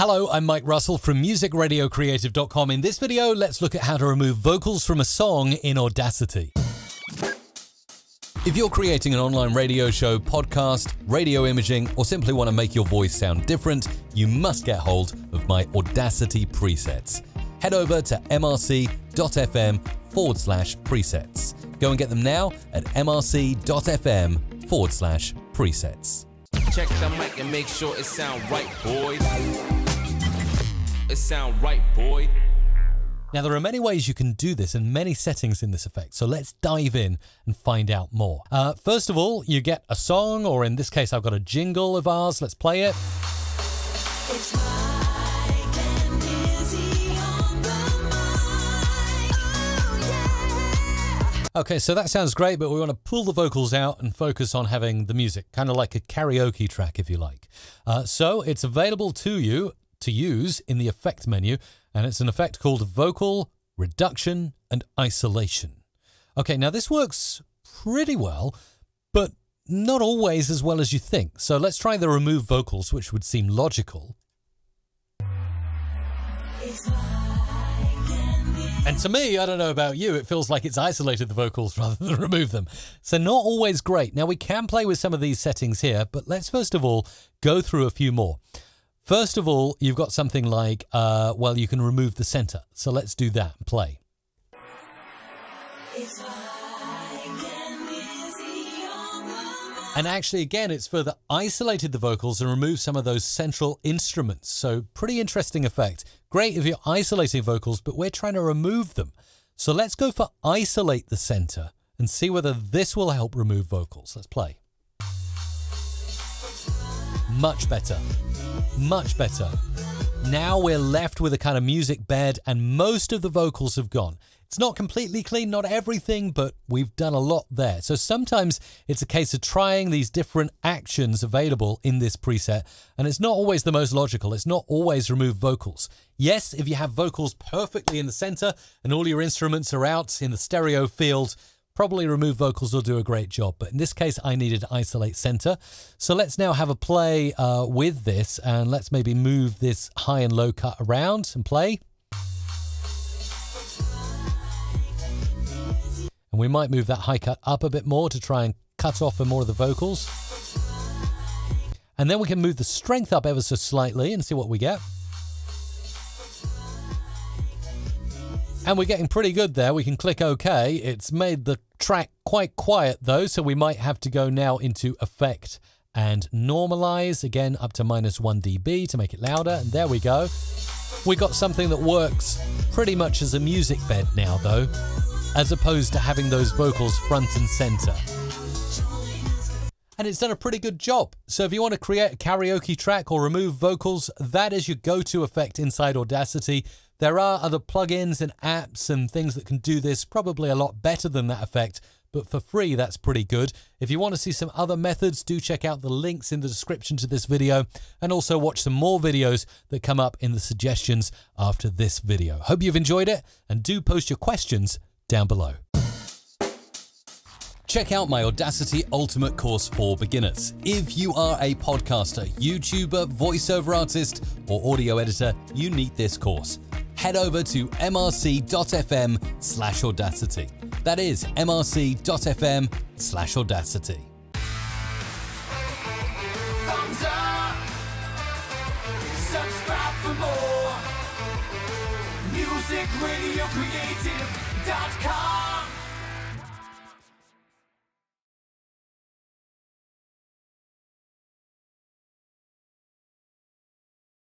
Hello, I'm Mike Russell from MusicRadioCreative.com. In this video, let's look at how to remove vocals from a song in Audacity. If you're creating an online radio show, podcast, radio imaging, or simply want to make your voice sound different, you must get hold of my Audacity presets. Head over to mrc.fm/presets. Go and get them now at mrc.fm/presets. Check the mic and make sure it sound right, boys. It sound right, boy. Now, there are many ways you can do this and many settings in this effect, so let's dive in and find out more. First of all, you get a song, or in this case, I've got a jingle of ours. Let's play it. It's Mike and Izzy on the mic. Oh, yeah. Okay, so that sounds great, but we want to pull the vocals out and focus on having the music, kind of like a karaoke track, if you like. So it's available to you to use in the effect menu, and it's an effect called vocal reduction and isolation. Okay, now this works pretty well, but not always as well as you think. So let's try the remove vocals, which would seem logical. And to me, I don't know about you, it feels like it's isolated the vocals rather than remove them. So not always great. Now we can play with some of these settings here, but let's first of all go through a few more. First of all, you've got something like, well, you can remove the center. So let's do that and play. It's and actually, again, it's further isolated the vocals and removed some of those central instruments. So pretty interesting effect. Great if you're isolating vocals, but we're trying to remove them. So let's go for isolate the center and see whether this will help remove vocals. Let's play. Much better. Much better. Now we're left with a kind of music bed and most of the vocals have gone. It's not completely clean, not everything, but we've done a lot there. So sometimes it's a case of trying these different actions available in this preset, and it's not always the most logical. It's not always remove vocals. Yes, if you have vocals perfectly in the center and all your instruments are out in the stereo field, probably remove vocals will do a great job, but in this case, I needed to isolate center. So let's now have a play with this, and let's maybe move this high and low cut around and play. And we might move that high cut up a bit more to try and cut off more of the vocals. And then we can move the strength up ever so slightly and see what we get. And we're getting pretty good there. We can click OK. It's made the track quite quiet though, so we might have to go now into Effect and Normalise, again up to -1 dB to make it louder. And there we go. We got something that works pretty much as a music bed now though, as opposed to having those vocals front and center. And it's done a pretty good job. So if you want to create a karaoke track or remove vocals, that is your go-to effect inside Audacity. There are other plugins and apps and things that can do this probably a lot better than that effect, but for free, that's pretty good. If you want to see some other methods, do check out the links in the description to this video and also watch some more videos that come up in the suggestions after this video. Hope you've enjoyed it and do post your questions down below. Check out my Audacity Ultimate course for beginners. If you are a podcaster, YouTuber, voiceover artist, or audio editor, you need this course. Head over to mrc.fm/audacity. That is mrc.fm/audacity. Thumbs up, subscribe for more, MusicRadioCreative.com.